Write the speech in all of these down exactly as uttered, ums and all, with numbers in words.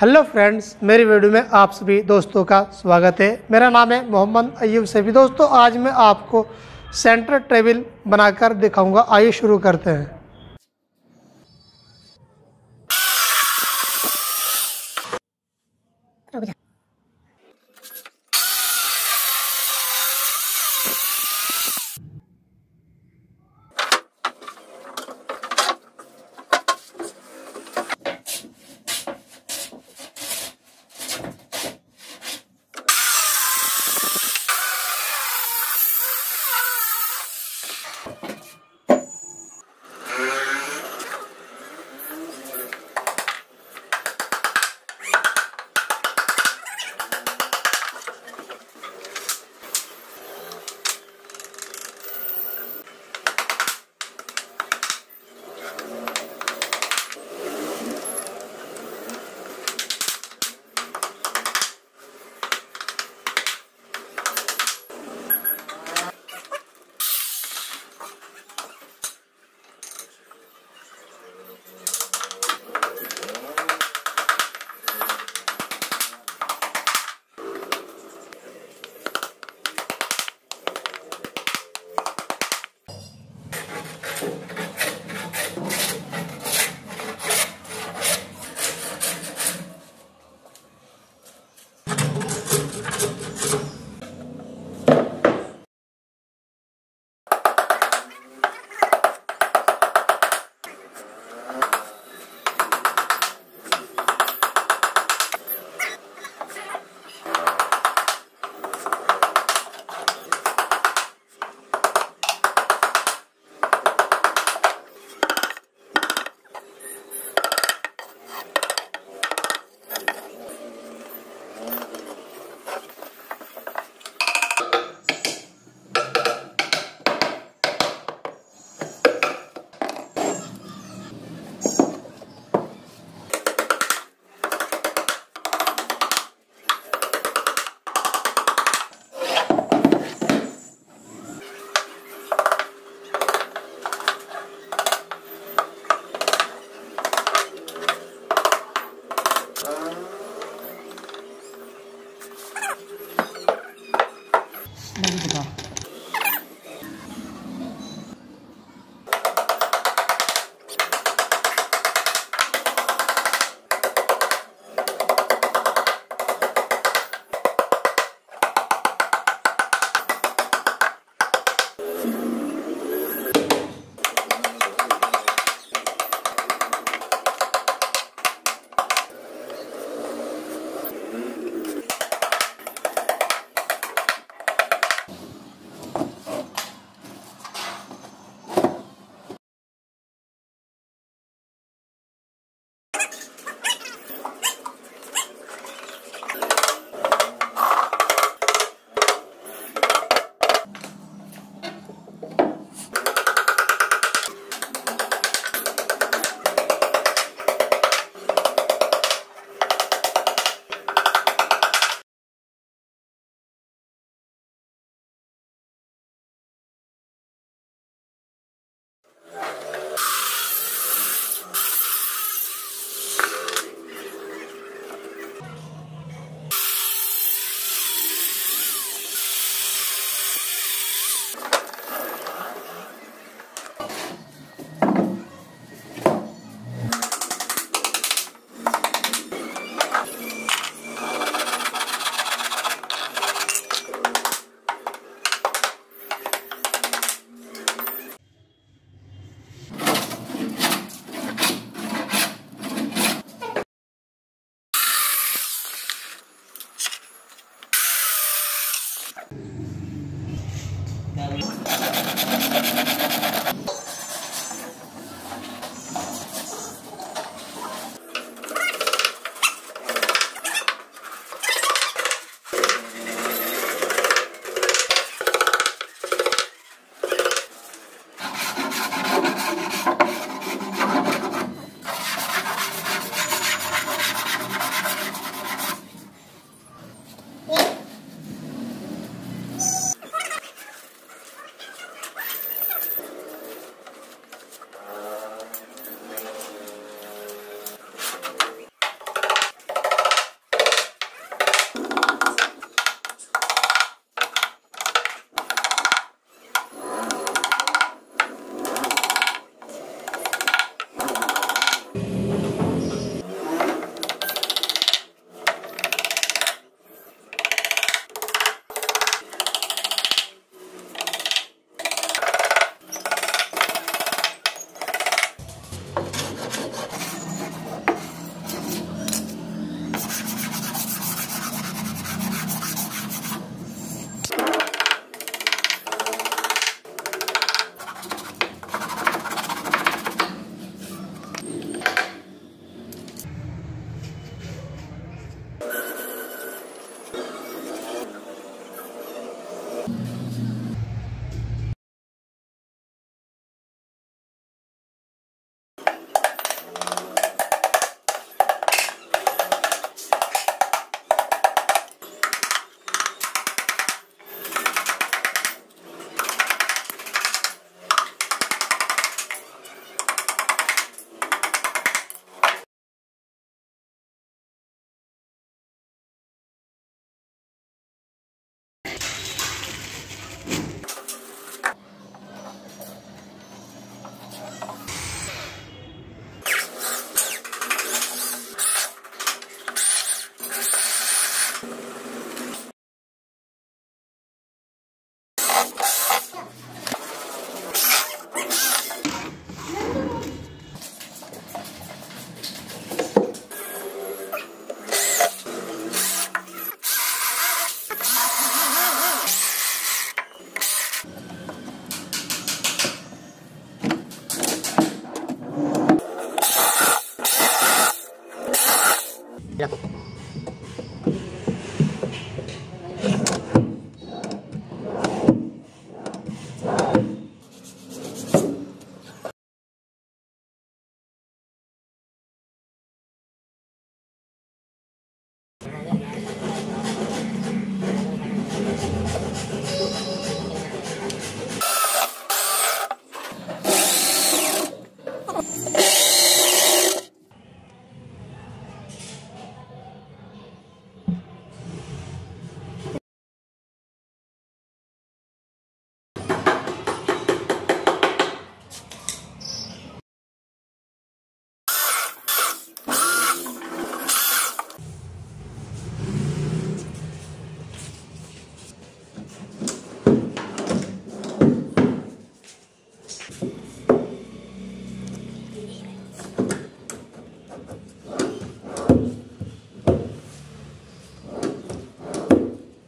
Hello friends, मेरी video में आप सभी दोस्तों का स्वागत है। मेरा नाम है मोहम्मद अयूब सफी। दोस्तों, आज मैं आपको सेंटर टेबल बनाकर दिखाऊंगा। आइए शुरू करते हैं। रुक जा।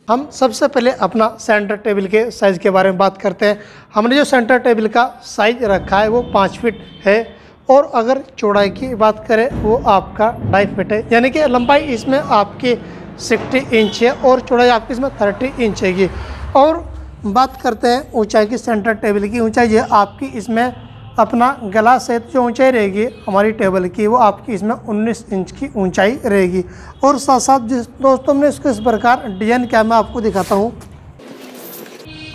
हम सबसे पहले अपना सेंटर टेबल के साइज़ के बारे में बात करते हैं। हमने जो सेंटर टेबल का साइज़ रखा है वो पाँच फीट है और अगर चौड़ाई की बात करें वो आपका ढाई फीट है, यानी कि लंबाई इसमें आपकी साठ इंच है और चौड़ाई आपकी इसमें तीस इंच है। और बात करते हैं ऊंचाई की, सेंटर टेबल की ऊंचाई ये आपकी इसमें अपना गला से जो ऊंचाई रहेगी हमारी टेबल की वो आपकी इसमें उन्नीस इंच की ऊंचाई रहेगी। और साथ साथ जिस दोस्तों हमने इसको इस प्रकार डिजाइन किया मैं आपको दिखाता हूँ।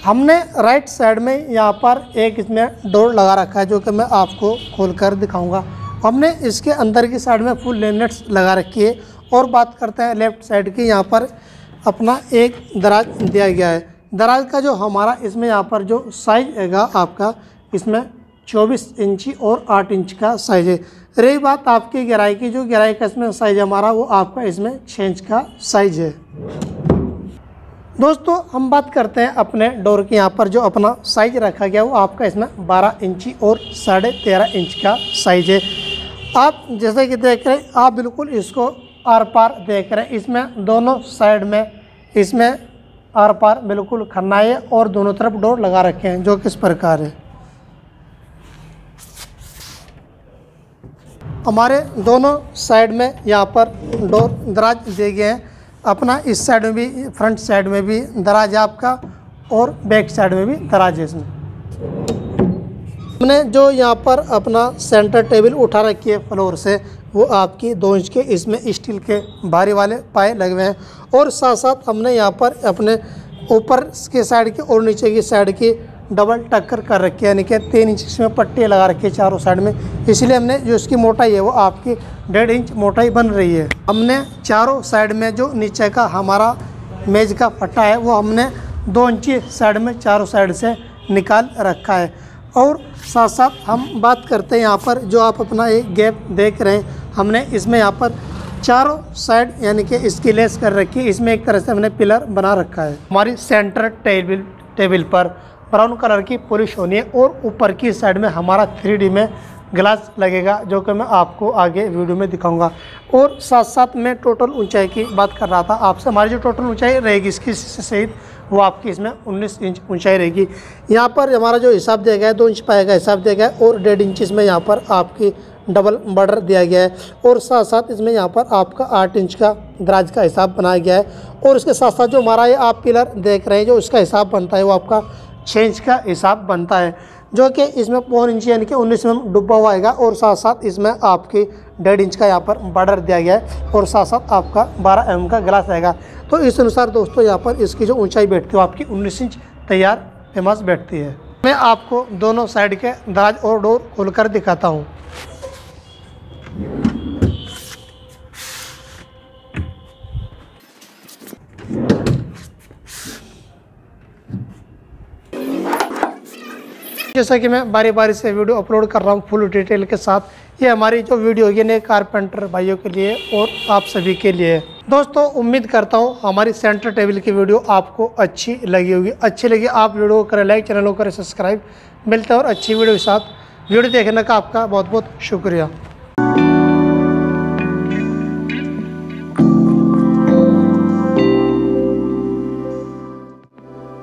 हमने राइट साइड में यहाँ पर एक इसमें डोर लगा रखा है जो कि मैं आपको खोल कर दिखाऊँगा। हमने इसके अंदर की साइड में फुल लेमिनेट्स लगा रखी है। और बात करते हैं लेफ़्ट साइड की, यहाँ पर अपना एक दराज दिया गया है। दराज का जो हमारा इसमें यहाँ पर जो साइज है आपका इसमें चौबीस इंची और आठ इंच का साइज़ है। रही बात आपकी गहराई की, जो गहराई का इसमें साइज़ हमारा वो आपका इसमें छः इंच का साइज़ है। दोस्तों हम बात करते हैं अपने डोर की, यहाँ पर जो अपना साइज रखा गया वो आपका इसमें बारह इंची और साढ़े तेरह इंच का साइज़ है। आप जैसे कि देख रहे हैं आप बिल्कुल इसको आर पार देख रहे हैं, इसमें दोनों साइड में इसमें आर पार बिल्कुल खन्नाए और दोनों तरफ डोर लगा रखे हैं जो किस प्रकार है। हमारे दोनों साइड में यहाँ पर डोर दराज दिए गए हैं, अपना इस साइड में भी फ्रंट साइड में भी दराज है आपका और बैक साइड में भी दराज है। इसमें हमने जो यहाँ पर अपना सेंटर टेबल उठा रखी है फ्लोर से वो आपकी दो इंच के इसमें स्टील के भारी वाले पाए लगे हुए हैं। और साथ साथ हमने यहाँ पर अपने ऊपर के साइड के और नीचे की साइड की डबल टक्कर कर रखी है, यानी कि तीन इंच इसमें पट्टी लगा रखी है चारों साइड में, इसलिए हमने जो इसकी मोटाई है वो आपकी डेढ़ इंच मोटाई बन रही है। हमने चारों साइड में जो नीचे का हमारा मेज़ का फट्टा है वो हमने दो इंची साइड में चारों साइड से निकाल रखा है। और साथ साथ हम बात करते हैं यहाँ पर जो आप अपना एक गैप देख रहे हैं, हमने इसमें यहाँ पर चारों साइड यानी कि इसकी लेस कर रखी है, इसमें एक तरह से हमने पिलर बना रखा है। हमारी सेंटर टेबल टेबल पर ब्राउन कलर की पॉलिश होनी है और ऊपर की साइड में हमारा थ्री डी में ग्लास लगेगा जो कि मैं आपको आगे वीडियो में दिखाऊंगा। और साथ साथ मैं टोटल ऊंचाई की बात कर रहा था आपसे, हमारी जो टोटल ऊंचाई रहेगी इसकी सहित वो आपकी इसमें उन्नीस इंच ऊंचाई रहेगी। यहाँ पर हमारा जो हिसाब दिया गया है दो इंच पाए का हिसाब दिया गया है और डेढ़ इंच इसमें यहाँ पर आपकी डबल बॉर्डर दिया गया है। और साथ साथ इसमें यहाँ पर आपका आठ इंच का दराज का हिसाब बनाया गया है। और इसके साथ साथ जो हमारा ये आप पिलर देख रहे हैं जो उसका हिसाब बनता है वो आपका छः इंच का हिसाब बनता है जो कि इसमें पौन इंच यानी कि उन्नीस में डुब्बा हुआ आएगा। और साथ साथ इसमें आपके डेढ़ इंच का यहाँ पर बॉर्डर दिया गया है और साथ साथ आपका बारह एम का ग्लास आएगा। तो इस अनुसार दोस्तों यहाँ पर इसकी जो ऊंचाई बैठती है वो आपकी उन्नीस इंच तैयार फेमस बैठती है। मैं आपको दोनों साइड के दराज और डोर खोल कर दिखाता हूँ। जैसा कि मैं बारी बारी से वीडियो अपलोड कर रहा हूँ फुल डिटेल के साथ, ये हमारी जो वीडियो ये नए कारपेंटर भाइयों के लिए और आप सभी के लिए। दोस्तों उम्मीद करता हूँ हमारी सेंटर टेबल की वीडियो आपको अच्छी लगी होगी। अच्छी लगी आप वीडियो को करें लाइक, चैनल को करें सब्सक्राइब। मिलते हैं और अच्छी वीडियो के साथ। वीडियो देखने का आपका बहुत बहुत शुक्रिया।